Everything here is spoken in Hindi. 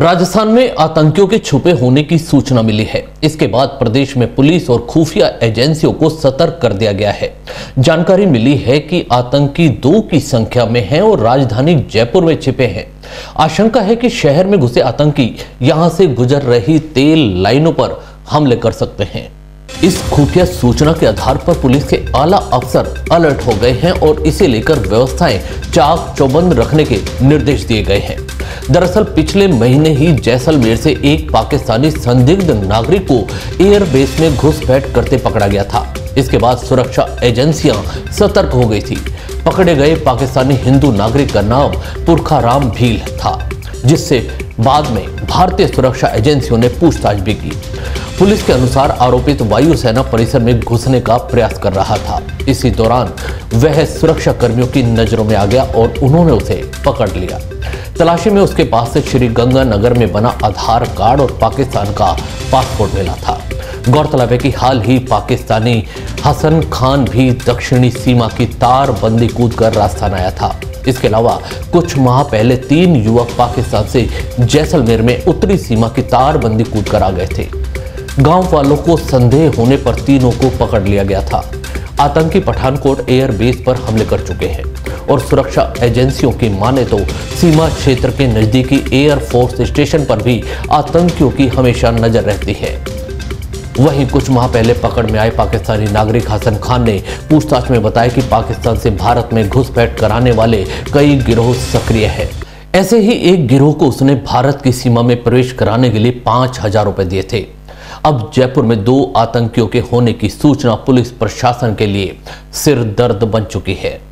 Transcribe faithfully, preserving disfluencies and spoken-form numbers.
राजस्थान में आतंकियों के छुपे होने की सूचना मिली है। इसके बाद प्रदेश में पुलिस और खुफिया एजेंसियों को सतर्क कर दिया गया है। जानकारी मिली है कि आतंकी दो की संख्या में हैं और राजधानी जयपुर में छिपे हैं। आशंका है कि शहर में घुसे आतंकी यहां से गुजर रही तेल लाइनों पर हमले कर सकते हैं। इस खुफिया सूचना के आधार पर पुलिस के आला अफसर अलर्ट हो गए हैं और इसे लेकर व्यवस्थाएं चाक चौबंद रखने के निर्देश दिए गए हैं। दरअसल पिछले महीने ही जैसलमेर से एक पाकिस्तानी संदिग्ध नागरिक को एयरबेस में घुसपैठ करते पकड़ा गया था। इसके बाद सुरक्षा एजेंसियां सतर्क हो गई थी। पकड़े गए पाकिस्तानी हिंदू नागरिक का नाम पुरखा राम भील था, जिससे बाद में भारतीय सुरक्षा एजेंसियों ने पूछताछ भी की। पुलिस के अनुसार आरोपित वायुसेना परिसर में घुसने का प्रयास कर रहा था। इसी दौरान वह सुरक्षा कर्मियों की नजरों में आ गया और उन्होंने उसे पकड़ लिया। तलाशी में उसके पास से श्रीगंगानगर में बना आधार कार्ड और पाकिस्तान का पासपोर्ट मिला था। गौरतलब है कि हाल ही पाकिस्तानी हसन खान भी दक्षिणी सीमा की तार बंदी कूद कर राजस्थान आया था। इसके अलावा कुछ माह पहले तीन युवक पाकिस्तान से जैसलमेर में उत्तरी सीमा की तार बंदी कूद कर आ गए थे। गांव वालों को संदेह होने पर तीनों को पकड़ लिया गया था। आतंकी पठानकोट एयरबेस पर हमले कर चुके हैं और सुरक्षा एजेंसियों की माने तो सीमा क्षेत्र के नजदीकी एयरफोर्स स्टेशन पर भी आतंकियों की हमेशा नजर रहती है। वहीं कुछ माह पहले पकड़ में आए पाकिस्तानी नागरिक हसन खान ने पूछताछ में बताया कि पाकिस्तान से भारत में घुसपैठ कराने वाले कई गिरोह सक्रिय हैं। ऐसे ही एक गिरोह को उसने भारत की सीमा में प्रवेश कराने के लिए पांच हजार रुपए दिए थे। अब जयपुर में दो आतंकियों के होने की सूचना पुलिस प्रशासन के लिए सिर दर्द बन चुकी है।